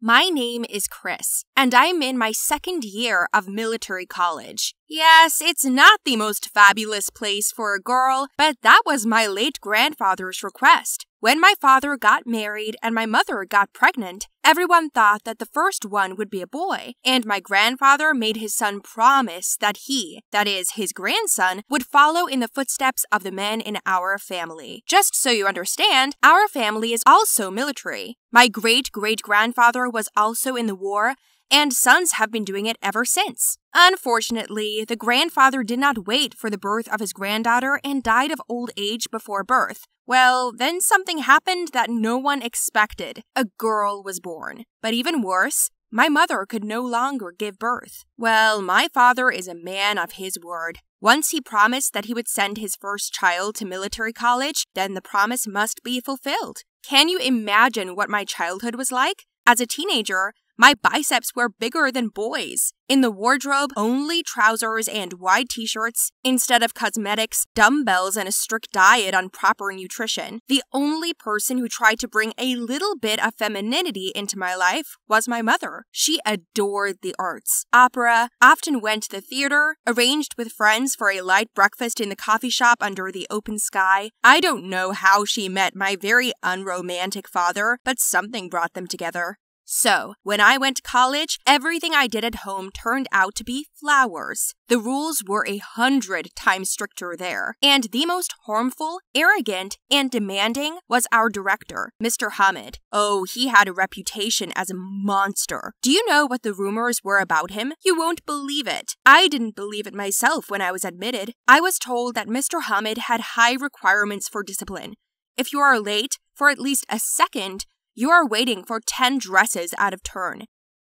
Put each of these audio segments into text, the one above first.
My name is Chris, and I'm in my second year of military college. Yes, it's not the most fabulous place for a girl, but that was my late grandfather's request. When my father got married and my mother got pregnant, everyone thought that the first one would be a boy, and my grandfather made his son promise that he, that is, his grandson, would follow in the footsteps of the men in our family. Just so you understand, our family is also military. My great-great-grandfather was also in the war, and sons have been doing it ever since. Unfortunately, the grandfather did not wait for the birth of his granddaughter and died of old age before birth. Well, then something happened that no one expected. A girl was born. But even worse, my mother could no longer give birth. Well, my father is a man of his word. Once he promised that he would send his first child to military college, then the promise must be fulfilled. Can you imagine what my childhood was like? As a teenager, my biceps were bigger than boys. In the wardrobe, only trousers and wide t-shirts. Instead of cosmetics, dumbbells, and a strict diet on proper nutrition. The only person who tried to bring a little bit of femininity into my life was my mother. She adored the arts. Opera, often went to the theater, arranged with friends for a light breakfast in the coffee shop under the open sky. I don't know how she met my very unromantic father, but something brought them together. So, when I went to college, everything I did at home turned out to be flowers. The rules were 100 times stricter there. And the most harmful, arrogant, and demanding was our director, Mr. Hamid. Oh, he had a reputation as a monster. Do you know what the rumors were about him? You won't believe it. I didn't believe it myself when I was admitted. I was told that Mr. Hamid had high requirements for discipline. If you are late for at least a second, you are waiting for 10 dresses out of turn.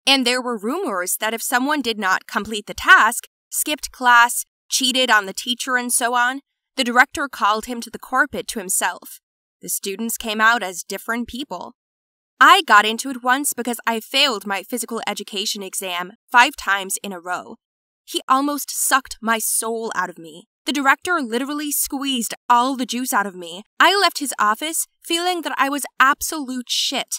And there were rumors that if someone did not complete the task, skipped class, cheated on the teacher and so on, the director called him to the carpet to himself. The students came out as different people. I got into it once because I failed my physical education exam 5 times in a row. He almost sucked my soul out of me. The director literally squeezed all the juice out of me. I left his office feeling that I was absolute shit.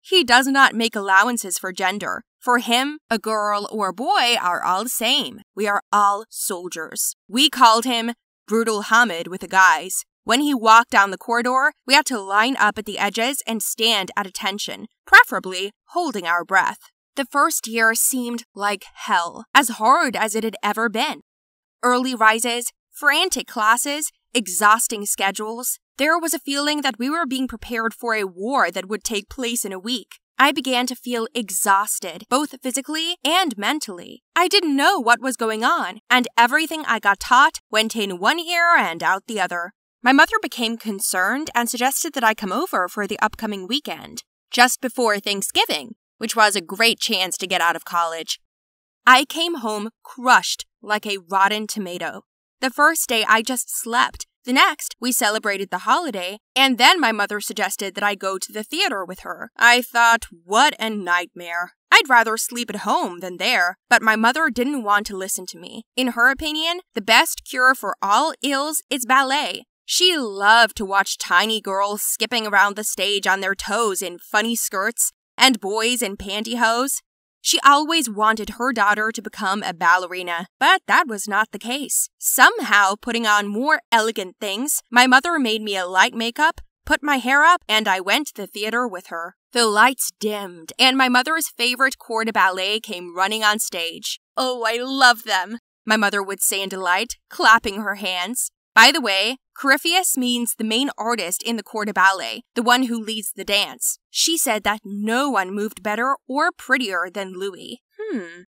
He does not make allowances for gender. For him, a girl or a boy are all the same. We are all soldiers. We called him Brutal Hamid with the guys. When he walked down the corridor, we had to line up at the edges and stand at attention, preferably holding our breath. The first year seemed like hell, as hard as it had ever been. Early rises, frantic classes, exhausting schedules. There was a feeling that we were being prepared for a war that would take place in a week. I began to feel exhausted, both physically and mentally. I didn't know what was going on, and everything I got taught went in one ear and out the other. My mother became concerned and suggested that I come over for the upcoming weekend, just before Thanksgiving, which was a great chance to get out of college. I came home crushed like a rotten tomato. The first day I just slept. The next, we celebrated the holiday, and then my mother suggested that I go to the theater with her. I thought, what a nightmare. I'd rather sleep at home than there, but my mother didn't want to listen to me. In her opinion, the best cure for all ills is ballet. She loved to watch tiny girls skipping around the stage on their toes in funny skirts and boys in pantyhose. She always wanted her daughter to become a ballerina, but that was not the case. Somehow, putting on more elegant things, my mother made me a light makeup, put my hair up, and I went to the theater with her. The lights dimmed, and my mother's favorite corps de ballet came running on stage. "Oh, I love them," my mother would say in delight, clapping her hands. By the way, Corypheus means the main artist in the corps de ballet, the one who leads the dance. She said that no one moved better or prettier than Louis.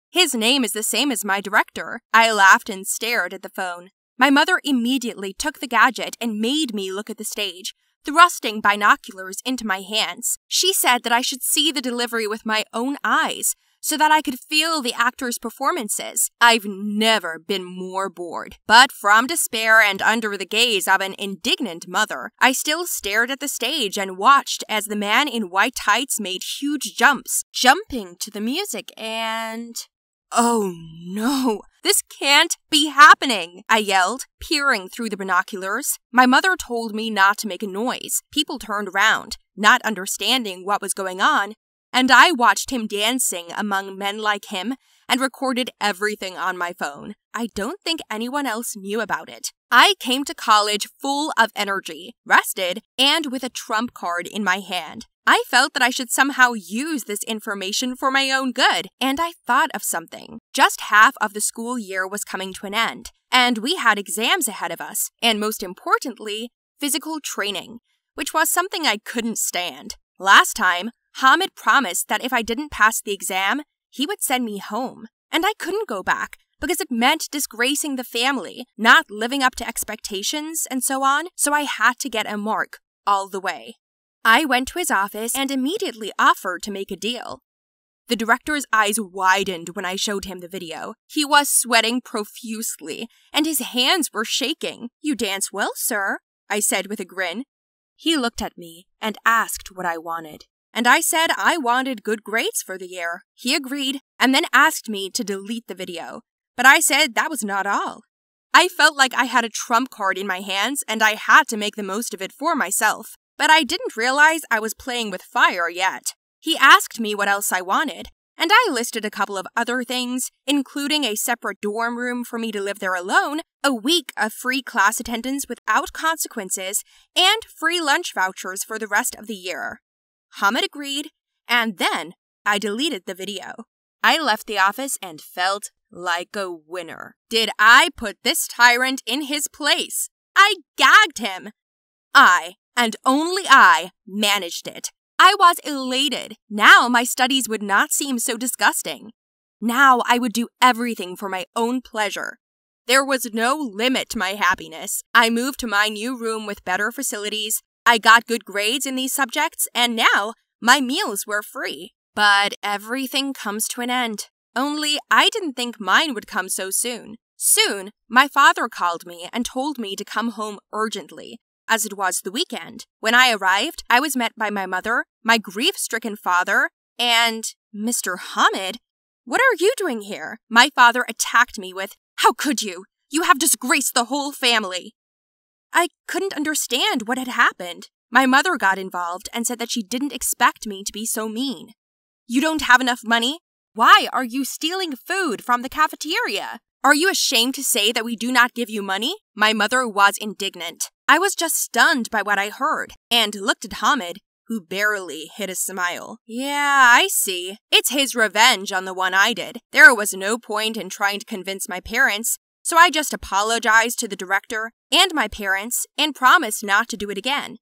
His name is the same as my director. I laughed and stared at the phone. My mother immediately took the gadget and made me look at the stage, thrusting binoculars into my hands. She said that I should see the delivery with my own eyes, so that I could feel the actors' performances. I've never been more bored. But from despair and under the gaze of an indignant mother, I still stared at the stage and watched as the man in white tights made huge jumps, jumping to the music and... "Oh no, this can't be happening," I yelled, peering through the binoculars. My mother told me not to make a noise. People turned around, not understanding what was going on, and I watched him dancing among men like him and recorded everything on my phone. I don't think anyone else knew about it. I came to college full of energy, rested, and with a trump card in my hand. I felt that I should somehow use this information for my own good, and I thought of something. Just half of the school year was coming to an end, and we had exams ahead of us, and most importantly, physical training, which was something I couldn't stand. Last time, Hamid promised that if I didn't pass the exam, he would send me home, and I couldn't go back because it meant disgracing the family, not living up to expectations, and so on, so I had to get a mark all the way. I went to his office and immediately offered to make a deal. The director's eyes widened when I showed him the video. He was sweating profusely, and his hands were shaking. "You dance well, sir," I said with a grin. He looked at me and asked what I wanted, and I said I wanted good grades for the year. He agreed and then asked me to delete the video, but I said that was not all. I felt like I had a trump card in my hands and I had to make the most of it for myself, but I didn't realize I was playing with fire yet. He asked me what else I wanted, and I listed a couple of other things, including a separate dorm room for me to live there alone, a week of free class attendance without consequences, and free lunch vouchers for the rest of the year. Hamid agreed, and then I deleted the video. I left the office and felt like a winner. Did I put this tyrant in his place? I gagged him. I, and only I, managed it. I was elated. Now my studies would not seem so disgusting. Now I would do everything for my own pleasure. There was no limit to my happiness. I moved to my new room with better facilities. I got good grades in these subjects, and now my meals were free. But everything comes to an end. Only I didn't think mine would come so soon. Soon, my father called me and told me to come home urgently, as it was the weekend. When I arrived, I was met by my mother, my grief-stricken father, and Mr. Hamid. "What are you doing here?" My father attacked me with, "How could you? You have disgraced the whole family." I couldn't understand what had happened. My mother got involved and said that she didn't expect me to be so mean. "You don't have enough money? Why are you stealing food from the cafeteria? Are you ashamed to say that we do not give you money?" My mother was indignant. I was just stunned by what I heard and looked at Hamid, who barely hid a smile. Yeah, I see. It's his revenge on the one I did. There was no point in trying to convince my parents, so I just apologized to the director and my parents and promised not to do it again.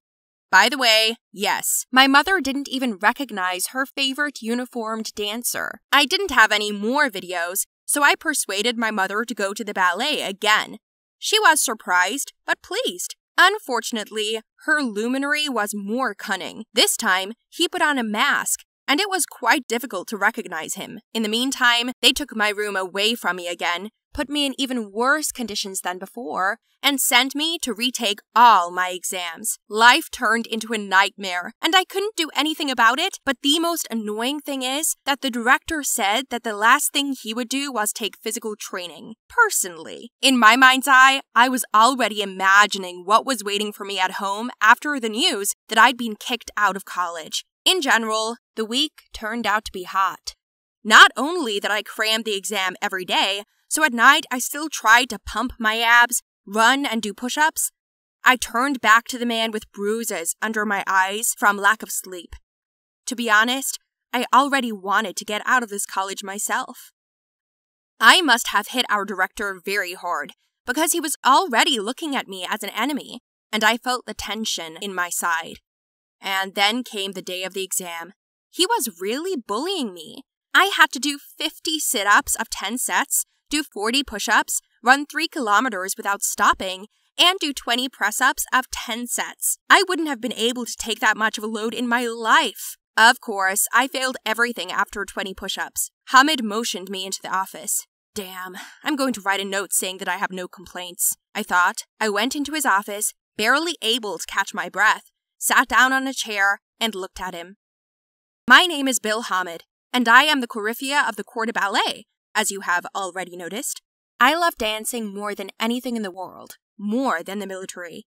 By the way, yes, my mother didn't even recognize her favorite uniformed dancer. I didn't have any more videos, so I persuaded my mother to go to the ballet again. She was surprised, but pleased. Unfortunately, her luminary was more cunning. This time, he put on a mask, and it was quite difficult to recognize him. In the meantime, they took my room away from me again, put me in even worse conditions than before, and sent me to retake all my exams. Life turned into a nightmare, and I couldn't do anything about it, but the most annoying thing is that the director said that the last thing he would do was take physical training, personally. In my mind's eye, I was already imagining what was waiting for me at home after the news that I'd been kicked out of college. In general, the week turned out to be hot. Not only that I crammed the exam every day, so at night, I still tried to pump my abs, run, and do push-ups. I turned back to the man with bruises under my eyes from lack of sleep. To be honest, I already wanted to get out of this college myself. I must have hit our director very hard, because he was already looking at me as an enemy, and I felt the tension in my side. And then came the day of the exam. He was really bullying me. I had to do 50 sit-ups of 10 sets, do 40 push-ups, run 3 kilometers without stopping, and do 20 press-ups of 10 sets. I wouldn't have been able to take that much of a load in my life. Of course, I failed everything after 20 push-ups. Hamid motioned me into the office. Damn, I'm going to write a note saying that I have no complaints, I thought. I went into his office, barely able to catch my breath, sat down on a chair, and looked at him. My name is Bill Hamid, and I am the Coryphea of the Corps de Ballet. As you have already noticed, I love dancing more than anything in the world, more than the military.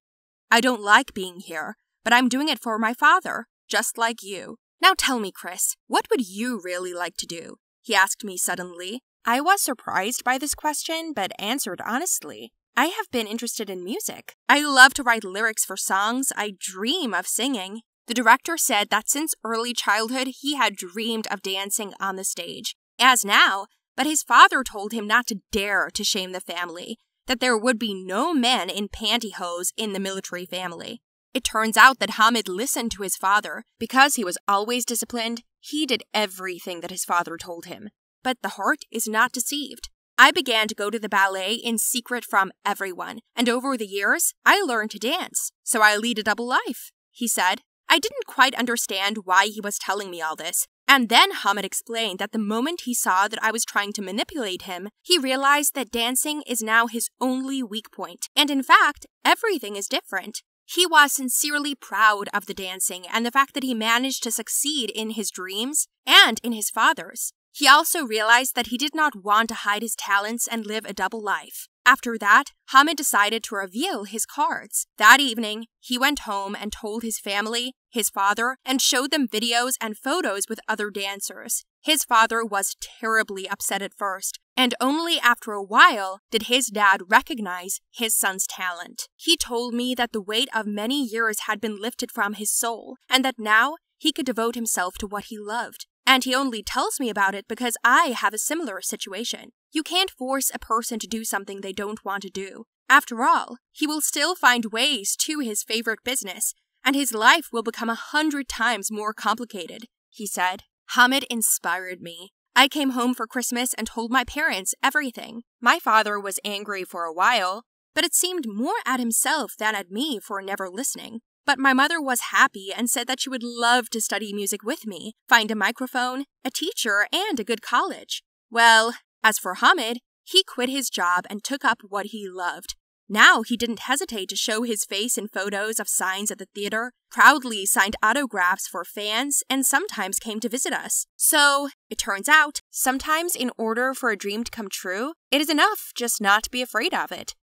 I don't like being here, but I'm doing it for my father, just like you. Now tell me, Chris, what would you really like to do? He asked me suddenly. I was surprised by this question, but answered honestly. I have been interested in music. I love to write lyrics for songs. I dream of singing. The director said that since early childhood, he had dreamed of dancing on the stage, as now, but his father told him not to dare to shame the family, that there would be no men in pantyhose in the military family. It turns out that Hamid listened to his father. Because he was always disciplined, he did everything that his father told him. But the heart is not deceived. I began to go to the ballet in secret from everyone, and over the years, I learned to dance, so I lead a double life, he said. I didn't quite understand why he was telling me all this, and then Hamid explained that the moment he saw that I was trying to manipulate him, he realized that dancing is now his only weak point, and in fact, everything is different. He was sincerely proud of the dancing and the fact that he managed to succeed in his dreams and in his father's. He also realized that he did not want to hide his talents and live a double life. After that, Hamid decided to reveal his cards. That evening, he went home and told his family, his father, and showed them videos and photos with other dancers. His father was terribly upset at first, and only after a while did his dad recognize his son's talent. He told me that the weight of many years had been lifted from his soul, and that now he could devote himself to what he loved. And he only tells me about it because I have a similar situation. You can't force a person to do something they don't want to do. After all, he will still find ways to his favorite business, and his life will become 100 times more complicated, he said. Hamid inspired me. I came home for Christmas and told my parents everything. My father was angry for a while, but it seemed more at himself than at me for never listening. But my mother was happy and said that she would love to study music with me, find a microphone, a teacher, and a good college. Well, as for Hamid, he quit his job and took up what he loved. Now he didn't hesitate to show his face in photos of signs at the theater, proudly signed autographs for fans, and sometimes came to visit us. So, it turns out, sometimes in order for a dream to come true, it is enough just not to be afraid of it.